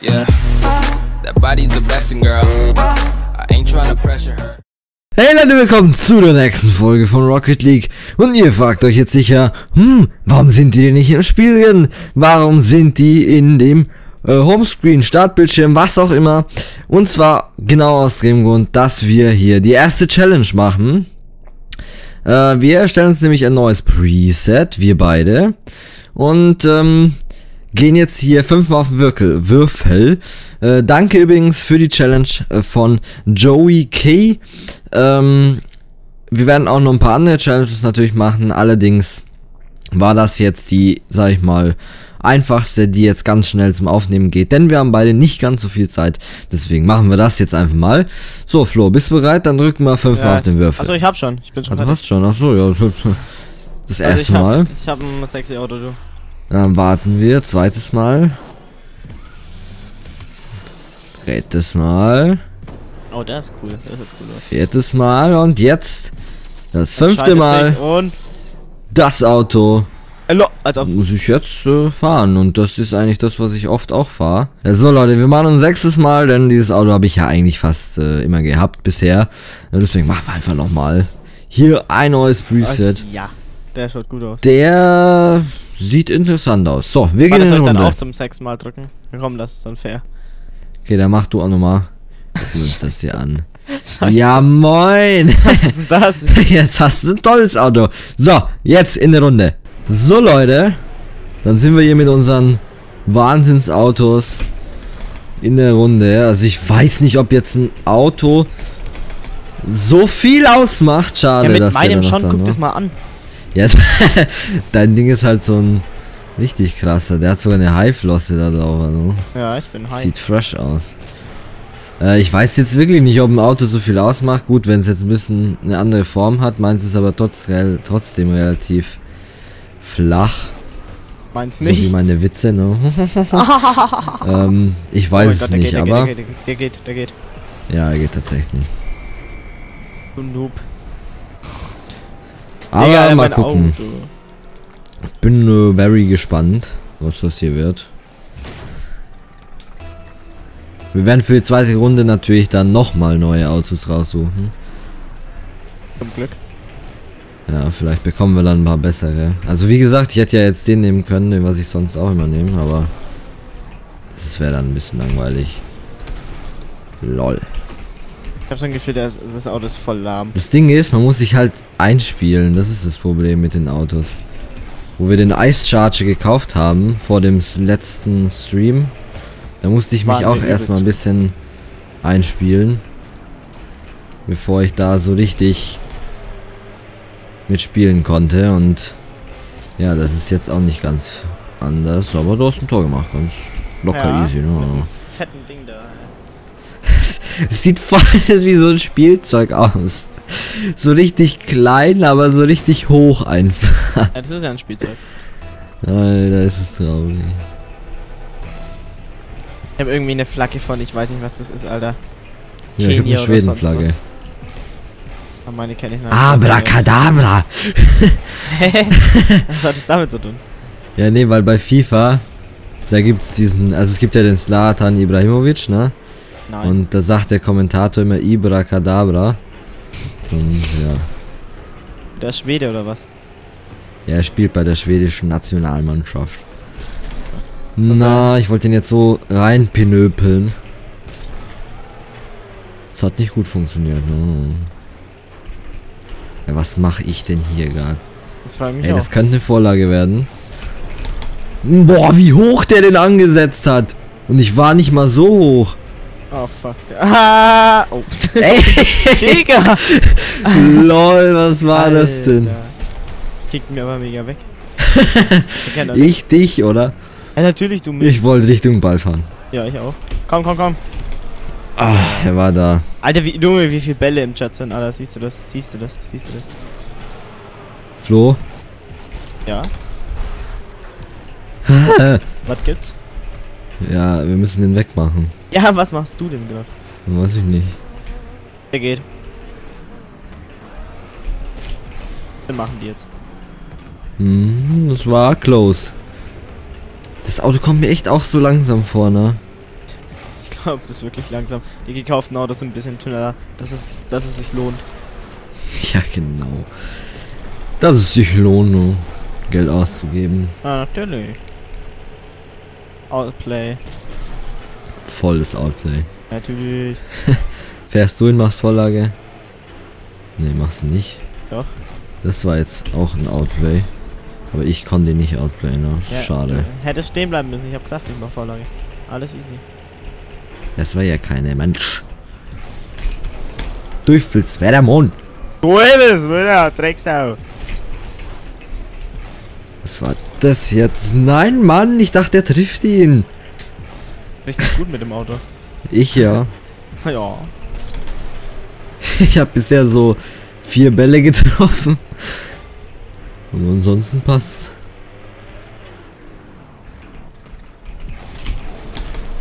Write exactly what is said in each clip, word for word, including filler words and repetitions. Yeah, that body's a blessing, girl. I ain't trying to pressure her. Hey Leute, willkommen zu der nächsten Folge von Rocket League. Und ihr fragt euch jetzt sicher, hm, warum sind die denn nicht im Spiel drin? Warum sind die in dem äh, Homescreen, Startbildschirm, was auch immer? Und zwar genau aus dem Grund, dass wir hier die erste Challenge machen. Äh, wir erstellen uns nämlich ein neues Preset, wir beide. Und ähm, gehen jetzt hier fünfmal auf den Würfel. Würfel. Äh, danke übrigens für die Challenge von Joey K. Ähm, wir werden auch noch ein paar andere Challenges natürlich machen. Allerdings war das jetzt die, sag ich mal, einfachste, die jetzt ganz schnell zum Aufnehmen geht. Denn wir haben beide nicht ganz so viel Zeit. Deswegen machen wir das jetzt einfach mal. So, Flo, bist du bereit? Dann drücken wir fünfmal ja, auf den Würfel. Achso, ich hab schon. Ich bin schon. Ah, du hast schon. Achso, ja. Das erste also ich hab, Mal. Ich hab ein sexy Auto, du. Dann warten wir, zweites Mal. Drittes Mal. Oh, das ist cool. Das ist cool. Viertes Mal und jetzt das fünfte Mal. Und das Auto. Hallo, also muss ich jetzt äh, fahren und das ist eigentlich das, was ich oft auch fahre. So Leute, wir machen ein sechstes Mal, denn dieses Auto habe ich ja eigentlich fast äh, immer gehabt bisher. Deswegen machen wir einfach nochmal. Hier ein neues Preset. Ach, ja. Der schaut gut aus. Der sieht interessant aus. So, wir gehen in die Runde. Soll ich dann auch zum sechsten Mal drücken? Komm, das ist dann fair. Okay, dann mach du auch nochmal. Gucken wir uns das hier an. Scheiße. Ja, moin. Was ist denn das? Jetzt hast du ein tolles Auto. So, jetzt in der Runde. So, Leute. Dann sind wir hier mit unseren Wahnsinnsautos in der Runde. Also ich weiß nicht, ob jetzt ein Auto so viel ausmacht. Schade, ja, mit dass meinem schon, guck das mal an. Yes. Dein Ding ist halt so ein richtig krasser. Der hat sogar eine Haiflosse da drauf. Also. Ja, ich bin high. Sieht fresh aus. Äh, ich weiß jetzt wirklich nicht, ob ein Auto so viel ausmacht. Gut, wenn es jetzt ein bisschen eine andere Form hat. Meins ist aber trotz, real, trotzdem relativ flach. Meins nicht? So wie meine Witze, ne? ähm, ich weiß oh es Gott, nicht, geht, aber... Der geht, der geht, der geht. Ja, er geht tatsächlich. Und Noob. Aber Digga, mal gucken. Ich bin äh, very gespannt, was das hier wird. Wir werden für die zweite Runde natürlich dann nochmal neue Autos raussuchen. Zum Glück. Ja, vielleicht bekommen wir dann ein paar bessere. Also wie gesagt, ich hätte ja jetzt den nehmen können, den was ich sonst auch immer nehme, aber das wäre dann ein bisschen langweilig. Lol. Ich hab so ein Gefühl, das, das Auto ist voll lahm. Das Ding ist, man muss sich halt einspielen. Das ist das Problem mit den Autos. Wo wir den Ice Charger gekauft haben, vor dem letzten Stream, da musste ich mich auch erstmal ein bisschen einspielen. Bevor ich da so richtig mitspielen konnte. Und ja, das ist jetzt auch nicht ganz anders. Aber du hast ein Tor gemacht. Ganz locker, ja, easy, ne? Mit einem fetten Ding da. Es sieht voll wie so ein Spielzeug aus. So richtig klein, aber so richtig hoch einfach. Ja, das ist ja ein Spielzeug. Alter, ist es traurig. Ich habe irgendwie eine Flagge von, ich weiß nicht, was das ist, Alter. Ja, Kenia, ich hab eine Schwedenflagge. Oh, meine kenne ich noch. Ibra Kadabra! Hä? Was hat es damit zu tun? Ja, nee, weil bei FIFA, da gibt's diesen, also es gibt ja den Zlatan Ibrahimovic, ne? Nein. Und da sagt der Kommentator immer Ibra Kadabra. Und ja. Der ist Schwede oder was? Ja, er spielt bei der schwedischen Nationalmannschaft. Na, sein? Ich wollte ihn jetzt so reinpinöpeln. Das hat nicht gut funktioniert. No. Ja, was mache ich denn hier gerade? Das frage ich mich. Ey, das auch. Könnte eine Vorlage werden. Boah, wie hoch der den angesetzt hat. Und ich war nicht mal so hoch. Oh fuck. Ah, oh. Ey, Digga. Lol, was war Alter. Das denn? Kickt mir aber mega weg. Ich dich, oder? Ja, natürlich, du mich. Ich wollte Richtung Ball fahren. Ja, ich auch. Komm, komm, komm. Ah, er war da. Alter, wie, Junge, wie viele Bälle im Chat sind, Alter. Siehst du das? Siehst du das? Siehst du das? Flo? Ja? Was gibt's? Ja, wir müssen den wegmachen. Ja, was machst du denn gerade? Weiß ich nicht. Der geht. Wir machen die jetzt. Hm, das war close. Das Auto kommt mir echt auch so langsam vor, ne? Ich glaube, das ist wirklich langsam. Die gekauften Autos sind ein bisschen schneller, dass es, dass es sich lohnt. Ja, genau. Dass es sich lohnt, Geld auszugeben. Ah, natürlich. Outplay. Volles Outplay. Natürlich. Fährst du hin, machst Vorlage? Ne, machst du nicht. Doch. Das war jetzt auch ein Outplay. Aber ich konnte ihn nicht outplayen, ne? Ja, schade. Hätte stehen bleiben müssen, ich hab gesagt, ich mach Vorlage. Alles easy. Das war ja keine Mensch. Teufels, wer der Mond? Du hebelst, Bruder, Drecksau. Was war das jetzt? Nein, Mann, ich dachte, der trifft ihn. Richtig gut mit dem Auto. Ich ja. Ja. Ich hab bisher so vier Bälle getroffen. Und ansonsten passt.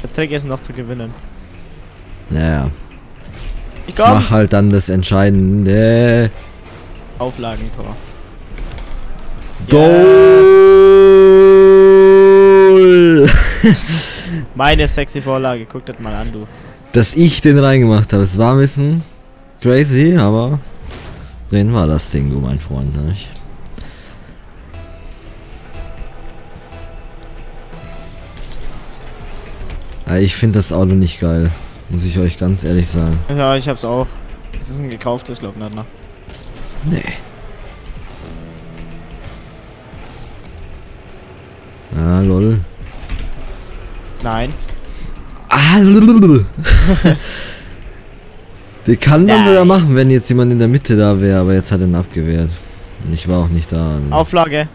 Der Trick ist noch zu gewinnen. Naja. Ich komm. Mach halt dann das entscheidende Auflagentor. Goal! Yes. Meine sexy Vorlage, guck das mal an, du. Dass ich den reingemacht habe, es war ein bisschen crazy, aber drin war das Ding, du mein Freund, nicht? Ich finde das Auto nicht geil, muss ich euch ganz ehrlich sagen. Ja, ich hab's auch. Das ist ein gekauftes, glaub ich, ne? Nee. Ah, lol. Nein. Ah, lol. Den kann man sogar machen, wenn jetzt jemand in der Mitte da wäre, aber jetzt hat er ihn abgewehrt. Und ich war auch nicht da. Ne? Auflage.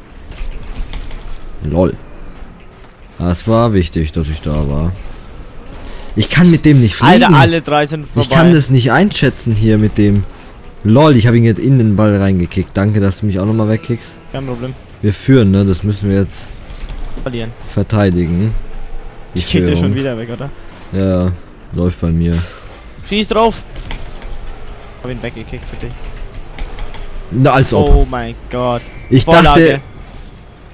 Lol. Ah, es war wichtig, dass ich da war. Ich kann mit dem nicht fliegen. Alter, alle drei sind vorbei. Ich kann das nicht einschätzen hier mit dem. Lol, ich habe ihn jetzt in den Ball reingekickt. Danke, dass du mich auch nochmal wegkickst. Kein Problem. Wir führen, ne? Das müssen wir jetzt verlieren. Verteidigen. Ich kick dir schon wieder weg, oder? Ja, läuft bei mir. Schieß drauf! Ich hab ihn weggekickt für dich. Na, als ob. Oh mein Gott. Ich Vorlage.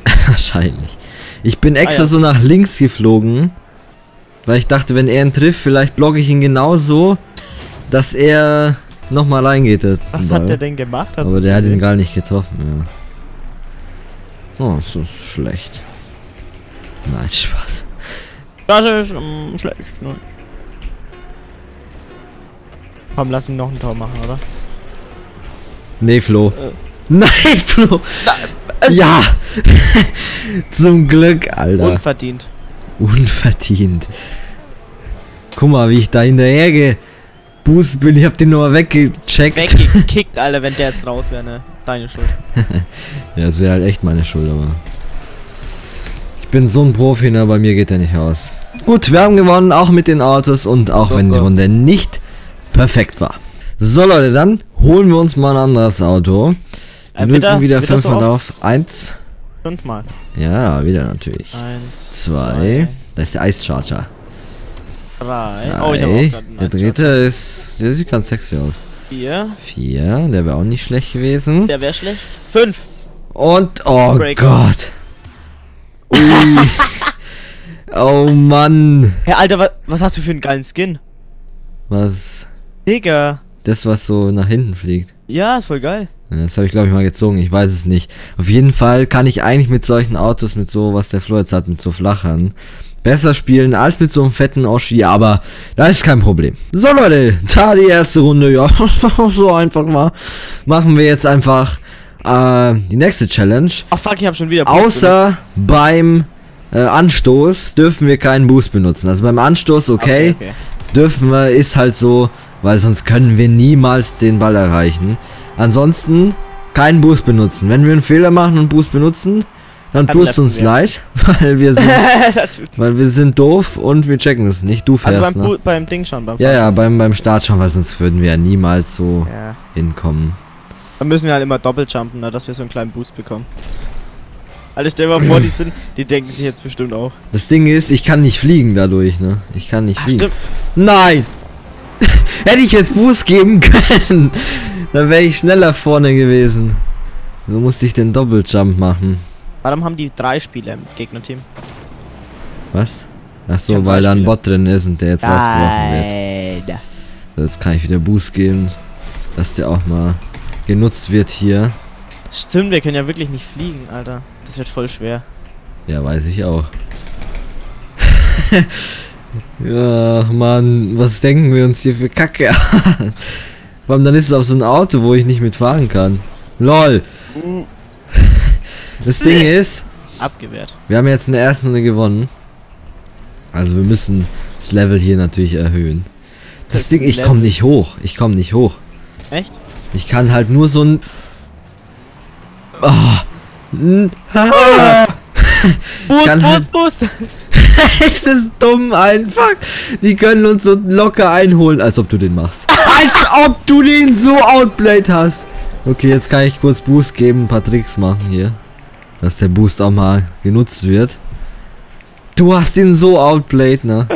Dachte... Wahrscheinlich. Ich bin extra ah, ja. so nach links geflogen, weil ich dachte, wenn er ihn trifft, vielleicht blocke ich ihn genauso, dass er nochmal reingeht. Was hat der denn gemacht? Hast Aber der hat ihn gar nicht getroffen, ja. Oh, so schlecht. Nein, Spaß. Das ist um, schlecht. Komm, lass ihn noch ein Tor machen, oder? Nee, Flo. Äh. Nein, Flo! Nein. Ja! Zum Glück, Alter. Unverdient. Unverdient. Guck mal, wie ich da hinterher geboostet bin. Ich hab den nochmal weggecheckt. Weggekickt, Alter, wenn der jetzt raus wäre, ne? Deine Schuld. Ja, das wäre halt echt meine Schuld, aber... Ich bin so ein Profi, ne? Bei mir geht der nicht raus. Gut, wir haben gewonnen, auch mit den Autos und auch oh, wenn Gott. Die Runde nicht perfekt war. So, Leute, dann holen wir uns mal ein anderes Auto. Drücken wieder fünfmal auf. Eins. Fünfmal. Ja, wieder natürlich. Eins. Zwei. Da ist der Ice Charger. Drei. Oh, ich hab auch grad einen. Der dritte ist. Der sieht ganz sexy aus. Vier. Vier. Der wäre auch nicht schlecht gewesen. Der wäre schlecht. Fünf. Und. Oh Gott. Ui. Oh Mann. Hey, Alter, was, was hast du für einen geilen Skin? Was? Digga. Das, was so nach hinten fliegt. Ja, ist voll geil. Das habe ich, glaube ich, mal gezogen. Ich weiß es nicht. Auf jeden Fall kann ich eigentlich mit solchen Autos, mit so, was der Flo jetzt hat, mit so flachern, besser spielen als mit so einem fetten Oschi. Aber da ist kein Problem. So, Leute, da die erste Runde, ja, so einfach war. Machen wir jetzt einfach äh, die nächste Challenge. Ach, fuck, ich habe schon wieder Boost Außer benutzt. beim äh, Anstoß dürfen wir keinen Boost benutzen. Also beim Anstoß, okay, okay, okay. dürfen wir, ist halt so, weil sonst können wir niemals den Ball erreichen. Ansonsten keinen Boost benutzen. Wenn wir einen Fehler machen und Boost benutzen, dann tut's uns leid, weil wir sind, weil wir sind doof und wir checken es nicht. Du fährst, also beim, ne? beim Ding schon, beim Ja, Fall. ja, beim, beim Start schon, weil sonst würden wir ja niemals so ja. hinkommen. Dann müssen wir halt immer doppelt jumpen, ne, dass wir so einen kleinen Boost bekommen. Alter, stell mal vor, die sind, die denken sich jetzt bestimmt auch. Das Ding ist, ich kann nicht fliegen dadurch, ne? Ich kann nicht Ach, fliegen. Stimmt. Nein! Hätte ich jetzt Boost geben können! Dann wäre ich schneller vorne gewesen. So musste ich den Doppeljump machen. Warum haben die drei Spieler im Gegnerteam? Was? Ach so, weil da ein Bot drin ist und der jetzt ausgeworfen wird. So, jetzt kann ich wieder Boost geben, dass der auch mal genutzt wird hier. Stimmt, wir können ja wirklich nicht fliegen, Alter. Das wird voll schwer. Ja, weiß ich auch. Ja, Mann, was denken wir uns hier für Kacke an? Vor allem dann ist es auf so ein Auto, wo ich nicht mitfahren kann. LOL! Das Ding ist... abgewehrt. Wir haben jetzt in der ersten Runde gewonnen. Also wir müssen das Level hier natürlich erhöhen. Das, das Ding, ich komme nicht hoch. Ich komme nicht hoch. Echt? Ich kann halt nur so ein... Oh. Ah. Boost, Boost, halt... Boost! Ist das dumm einfach? Die können uns so locker einholen, als ob du den machst. Als ob du den so outplayed hast. Okay, jetzt kann ich kurz Boost geben, ein paar Tricks machen hier. Dass der Boost auch mal genutzt wird. Du hast ihn so outplayed, ne?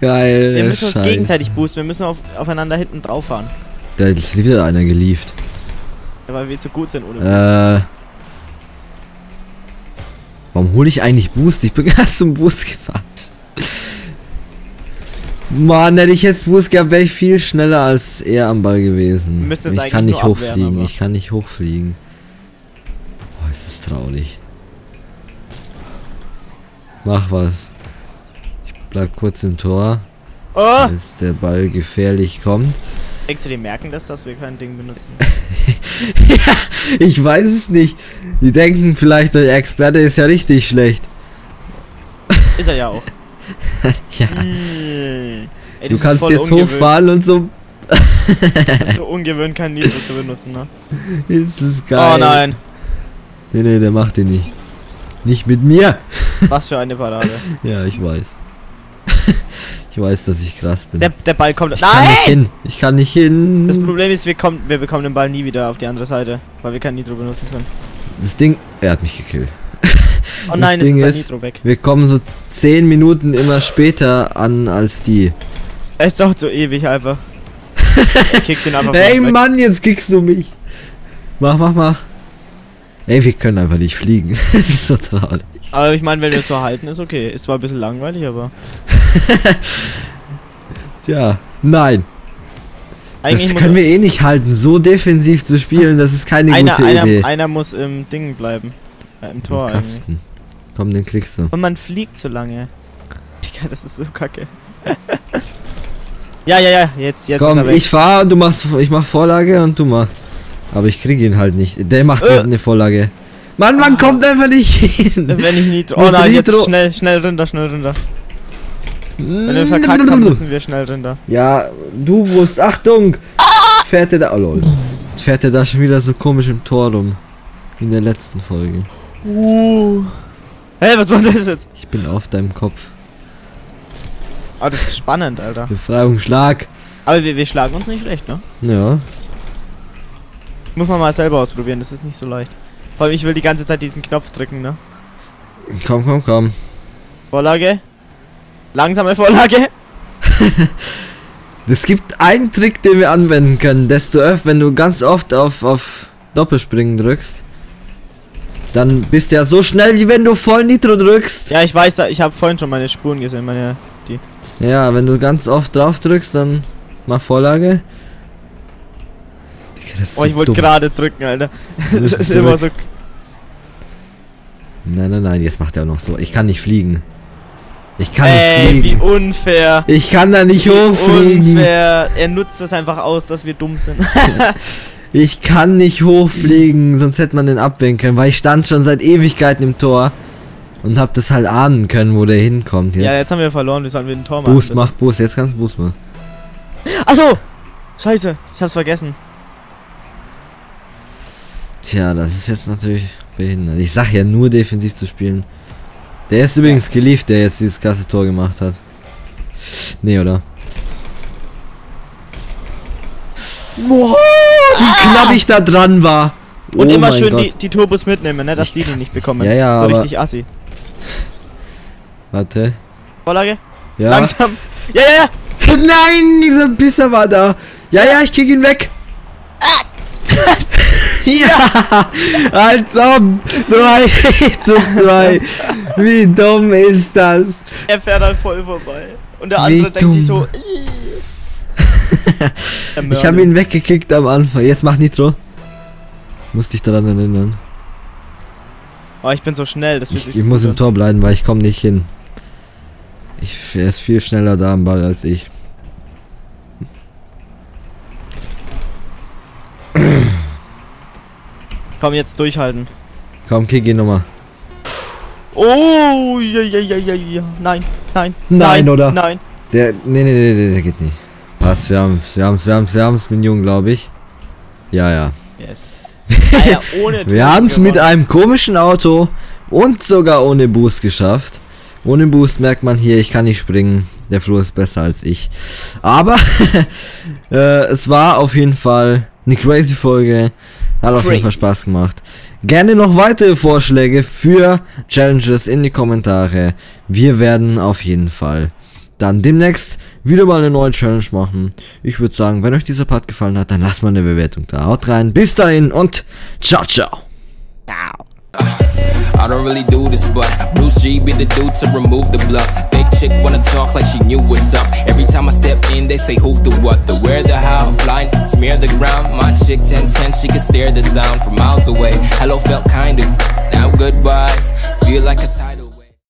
Geil. Wir müssen uns Scheiße. gegenseitig boosten, wir müssen auf, aufeinander hinten drauf fahren. Da ist wieder einer gelieft. Ja, weil wir zu gut sind, ohne. Äh. Warum hole ich eigentlich Boost? Ich bin gerade zum Boost gefahren. Mann, hätte ich jetzt Boost gehabt, wäre ich viel schneller als er am Ball gewesen. Ich kann nicht hochfliegen, abwehren, ich kann nicht hochfliegen. Boah, ist das traurig. Mach was. Ich bleib kurz im Tor. Oh! Bis der Ball gefährlich kommt. Denkst du, die merken das, dass wir kein Ding benutzen? Ja, ich weiß es nicht. Die denken vielleicht, der Experte ist ja richtig schlecht. Ist er ja auch. Ja. Mmh. Ey, du kannst jetzt ungewöhnt. hochfahren und so. Das ist so ungewöhnt, kein Niso zu benutzen, ne? Ist das geil. Oh nein. Nee, nee, der macht den nicht. Nicht mit mir. Was für eine Parade. Ja, ich weiß. Ich weiß, dass ich krass bin. Der, der Ball kommt... Ich nein! Kann nicht hin. Ich kann nicht hin. Das Problem ist, wir, kommen, wir bekommen den Ball nie wieder auf die andere Seite, weil wir kein Nitro benutzen können. Das Ding... Er hat mich gekillt. Oh nein, das Ding ist, ist Nitro weg. Wir kommen so zehn Minuten immer später an als die. Er ist doch so ewig einfach. Er kickt den einfach. Ey Mann, jetzt kickst du mich. Mach, mach, mach. Ey, wir können einfach nicht fliegen. Das ist so traurig. Aber ich meine, wenn wir es so halten, ist okay. Ist zwar ein bisschen langweilig, aber... Tja, nein. Eigentlich das können wir eh nicht halten. So defensiv zu spielen, das ist keine einer, gute einer, Idee. Einer muss im Ding bleiben. Äh, Im Tor Im Kasten. Eigentlich. Komm, den kriegst du. Und man fliegt so lange. Digga, das ist so kacke. Ja, ja, ja, jetzt, jetzt. Komm, ist er weg. Ich fahr und du machst, ich mach Vorlage und du machst. Aber ich krieg ihn halt nicht. Der macht äh. eine Vorlage. Mann, man ah. kommt einfach nicht hin. Wenn ich Nitro. Oh nein, Nitro. Jetzt schnell, schnell runter, schnell runter. Wenn wir verkackt haben, müssen wir schnell runter. Ja, du musst, Achtung! Ah! Fährt er da, oh lol. Jetzt fährt er da schon wieder so komisch im Tor rum. Wie in der letzten Folge. Uh. Hey, was war das jetzt? Ich bin auf deinem Kopf. Ah, das ist spannend, Alter. Befreiungsschlag. Aber wir, wir schlagen uns nicht schlecht, ne? Ja. Muss man mal selber ausprobieren, das ist nicht so leicht. Vor allem, ich will die ganze Zeit diesen Knopf drücken, ne? Komm, komm, komm. Vorlage? Langsame Vorlage? Es gibt einen Trick, den wir anwenden können. Desto öfter, wenn du ganz oft auf, auf Doppelspringen drückst, dann bist du ja so schnell, wie wenn du voll Nitro drückst. Ja, ich weiß, ich habe vorhin schon meine Spuren gesehen, meine... Die. Ja, wenn du ganz oft drauf drückst, dann mach Vorlage. Das ist oh, so ich wollte gerade drücken, Alter. Das ist zurück. Immer so... Nein, nein, nein, jetzt macht er auch noch so. Ich kann nicht fliegen. Ich kann Ey, nicht fliegen. Wie unfair. Ich kann da nicht wie hochfliegen. Unfair. Er nutzt das einfach aus, dass wir dumm sind. Ich kann nicht hochfliegen, sonst hätte man den abwinken können, weil ich stand schon seit Ewigkeiten im Tor und hab das halt ahnen können, wo der hinkommt jetzt. Ja, jetzt haben wir verloren, wir sollen wir den Tor machen. Boost, bitte. Mach Boost, jetzt kannst du Boost machen. Achso! Scheiße, ich hab's vergessen. Tja, das ist jetzt natürlich behindert. Ich sag ja nur defensiv zu spielen. Der ist übrigens gelieft, der jetzt dieses krasse Tor gemacht hat. Nee, oder? Wow, wie knapp ich da dran war. Und oh immer schön die, die Turbos mitnehmen, ne? Dass ich die die nicht bekommen. Ja, ja, so richtig assi. Warte. Vorlage? Ja. Langsam. Ja, ja, ja. Nein, dieser Pisser war da. Ja, ja, ich krieg ihn weg. Ja! Als ob! drei zu zwei! Wie dumm ist das? Er fährt halt voll vorbei. Und der andere Wie denkt dumm. sich so... Ich habe ihn weggekickt am Anfang. Jetzt mach Nitro. Muss dich daran erinnern. Oh, ich bin so schnell, das wird ich, ich muss sein. Im Tor bleiben, weil ich komme nicht hin. Ich, er ist viel schneller da am Ball als ich. Komm, jetzt durchhalten. Komm, kick ihn nochmal. Oh, ja, ja, ja, ja, ja. Nein, nein, nein. Nein, oder? Nein. Der, nee, nee, nee, nee, der geht nicht. Passt, wir haben's, wir haben's, wir haben's, wir haben's mit dem Jungen, glaube ich. Ja, ja. Yes. Naja, ohne wir haben's gewonnen. Mit einem komischen Auto und sogar ohne Boost geschafft. Ohne Boost merkt man hier, ich kann nicht springen. Der Flo ist besser als ich. Aber äh, es war auf jeden Fall eine crazy Folge. Hat auf jeden Fall Spaß gemacht. Gerne noch weitere Vorschläge für Challenges in die Kommentare. Wir werden auf jeden Fall dann demnächst wieder mal eine neue Challenge machen. Ich würde sagen, wenn euch dieser Part gefallen hat, dann lasst mal eine Bewertung da. Haut rein, bis dahin und ciao, ciao. Ciao. I don't really do this, but Bruce G be the dude to remove the bluff. Big chick wanna talk like she knew what's up. Every time I step in, they say who, the what, the where, the how. Flying, smear the ground. My chick ten ten, she can stare the sound from miles away. Hello felt kinda, now goodbyes. Feel like a title.